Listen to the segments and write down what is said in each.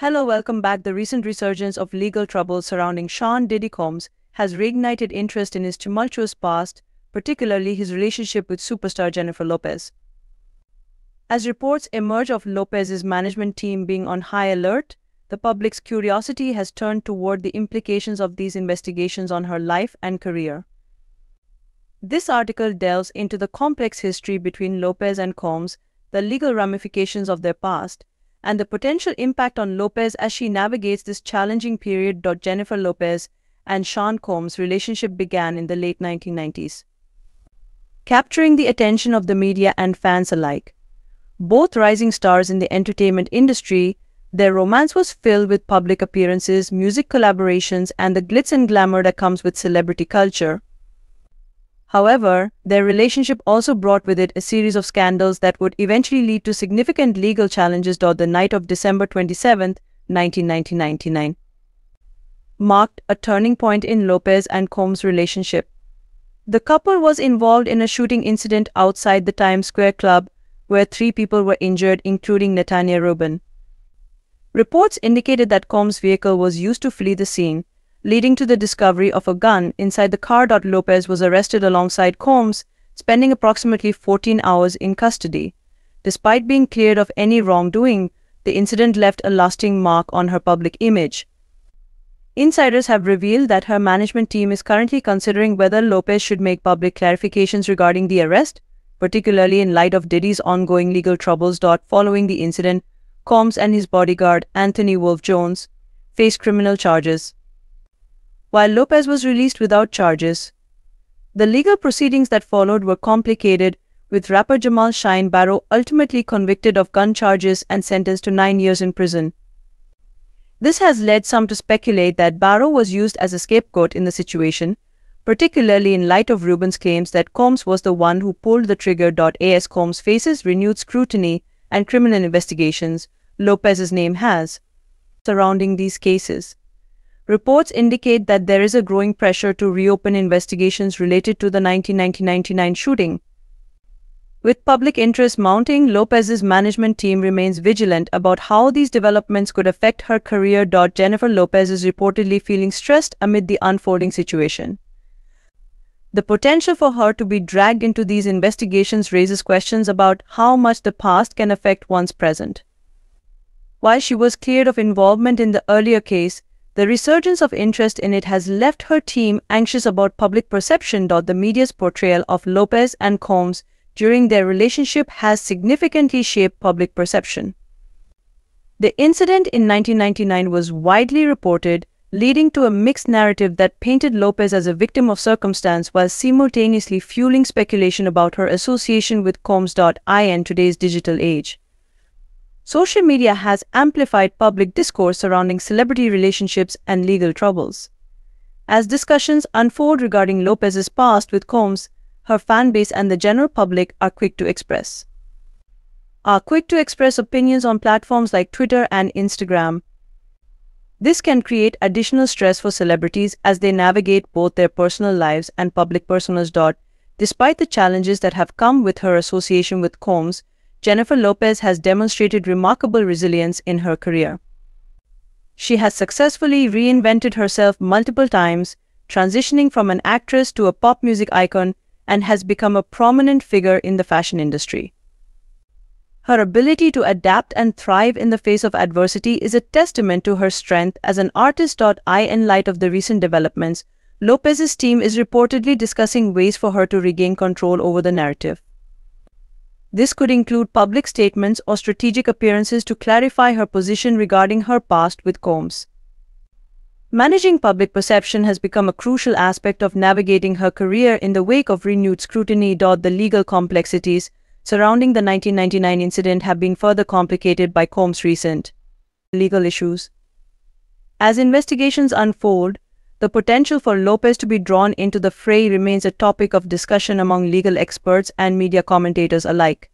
Hello, welcome back. The recent resurgence of legal troubles surrounding Sean Diddy Combs has reignited interest in his tumultuous past, particularly his relationship with superstar Jennifer Lopez. As reports emerge of Lopez's management team being on high alert, the public's curiosity has turned toward the implications of these investigations on her life and career. This article delves into the complex history between Lopez and Combs, the legal ramifications of their past, and the potential impact on Lopez as she navigates this challenging period. Jennifer Lopez and Sean Combs' relationship began in the late 1990s, capturing the attention of the media and fans alike. Both rising stars in the entertainment industry, their romance was filled with public appearances, music collaborations, and the glitz and glamour that comes with celebrity culture. However, their relationship also brought with it a series of scandals that would eventually lead to significant legal challenges. The night of December 27, 1999, marked a turning point in Lopez and Combs' relationship. The couple was involved in a shooting incident outside the Times Square club where 3 people were injured, including Natanya Reuben. Reports indicated that Combs' vehicle was used to flee the scene, leading to the discovery of a gun inside the car. Lopez was arrested alongside Combs, spending approximately 14 hours in custody. Despite being cleared of any wrongdoing, the incident left a lasting mark on her public image. Insiders have revealed that her management team is currently considering whether Lopez should make public clarifications regarding the arrest, particularly in light of Diddy's ongoing legal troubles. Following the incident, Combs and his bodyguard, Anthony Wolf Jones, faced criminal charges, while Lopez was released without charges. The legal proceedings that followed were complicated, with rapper Jamal Shine Barrow ultimately convicted of gun charges and sentenced to 9 years in prison. This has led some to speculate that Barrow was used as a scapegoat in the situation, particularly in light of Reuben's claims that Combs was the one who pulled the trigger. As Combs faces renewed scrutiny and criminal investigations, Lopez's name has surrounding these cases. Reports indicate that there is a growing pressure to reopen investigations related to the 1999 shooting. With public interest mounting, Lopez's management team remains vigilant about how these developments could affect her career. Jennifer Lopez is reportedly feeling stressed amid the unfolding situation. The potential for her to be dragged into these investigations raises questions about how much the past can affect one's present. While she was cleared of involvement in the earlier case, the resurgence of interest in it has left her team anxious about public perception. The media's portrayal of Lopez and Combs during their relationship has significantly shaped public perception. The incident in 1999 was widely reported, leading to a mixed narrative that painted Lopez as a victim of circumstance while simultaneously fueling speculation about her association with Combs. In today's digital age, social media has amplified public discourse surrounding celebrity relationships and legal troubles. As discussions unfold regarding Lopez's past with Combs, her fan base and the general public are quick to express opinions on platforms like Twitter and Instagram. This can create additional stress for celebrities as they navigate both their personal lives and public personas. Despite the challenges that have come with her association with Combs, Jennifer Lopez has demonstrated remarkable resilience in her career. She has successfully reinvented herself multiple times, transitioning from an actress to a pop music icon, and has become a prominent figure in the fashion industry. Her ability to adapt and thrive in the face of adversity is a testament to her strength as an artist. In light of the recent developments, Lopez's team is reportedly discussing ways for her to regain control over the narrative. This could include public statements or strategic appearances to clarify her position regarding her past with Combs. Managing public perception has become a crucial aspect of navigating her career in the wake of renewed scrutiny. The legal complexities surrounding the 1999 incident have been further complicated by Combs' recent legal issues. As investigations unfold, the potential for Lopez to be drawn into the fray remains a topic of discussion among legal experts and media commentators alike.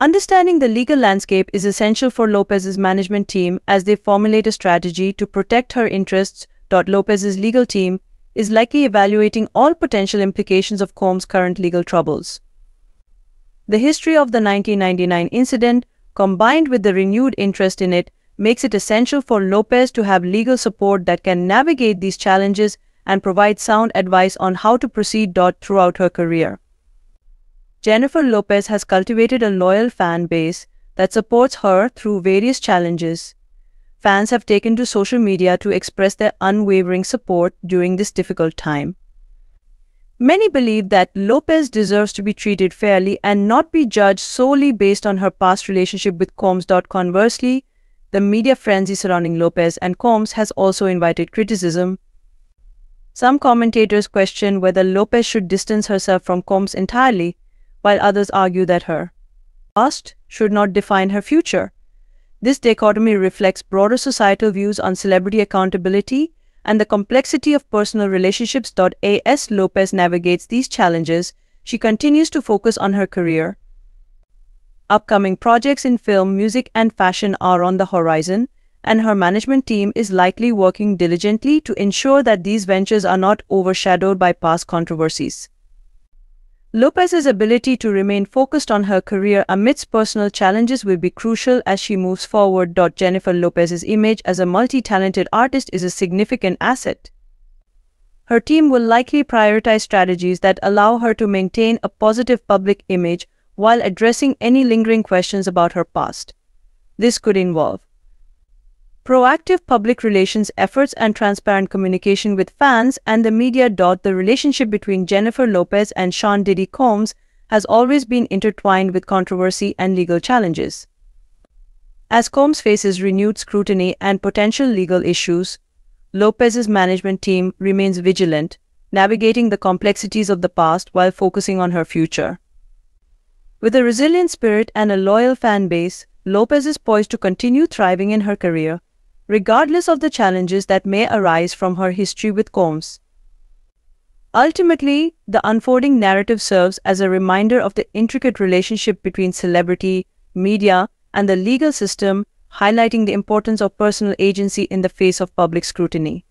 Understanding the legal landscape is essential for Lopez's management team as they formulate a strategy to protect her interests. Lopez's legal team is likely evaluating all potential implications of Combs' current legal troubles. The history of the 1999 incident, combined with the renewed interest in it, makes it essential for Lopez to have legal support that can navigate these challenges and provide sound advice on how to proceed throughout her career. Jennifer Lopez has cultivated a loyal fan base that supports her through various challenges. Fans have taken to social media to express their unwavering support during this difficult time. Many believe that Lopez deserves to be treated fairly and not be judged solely based on her past relationship with Combs. Conversely, the media frenzy surrounding Lopez and Combs has also invited criticism. Some commentators question whether Lopez should distance herself from Combs entirely, while others argue that her past should not define her future. This dichotomy reflects broader societal views on celebrity accountability and the complexity of personal relationships. As Lopez navigates these challenges, she continues to focus on her career. Upcoming projects in film, music, and fashion are on the horizon, and her management team is likely working diligently to ensure that these ventures are not overshadowed by past controversies. Lopez's ability to remain focused on her career amidst personal challenges will be crucial as she moves forward. Jennifer Lopez's image as a multi-talented artist is a significant asset. Her team will likely prioritize strategies that allow her to maintain a positive public image while addressing any lingering questions about her past. This could involve proactive public relations efforts and transparent communication with fans and the media. The relationship between Jennifer Lopez and Sean Diddy Combs has always been intertwined with controversy and legal challenges. As Combs faces renewed scrutiny and potential legal issues, Lopez's management team remains vigilant, navigating the complexities of the past while focusing on her future. With a resilient spirit and a loyal fan base, Lopez is poised to continue thriving in her career, regardless of the challenges that may arise from her history with Combs. Ultimately, the unfolding narrative serves as a reminder of the intricate relationship between celebrity, media, and the legal system, highlighting the importance of personal agency in the face of public scrutiny.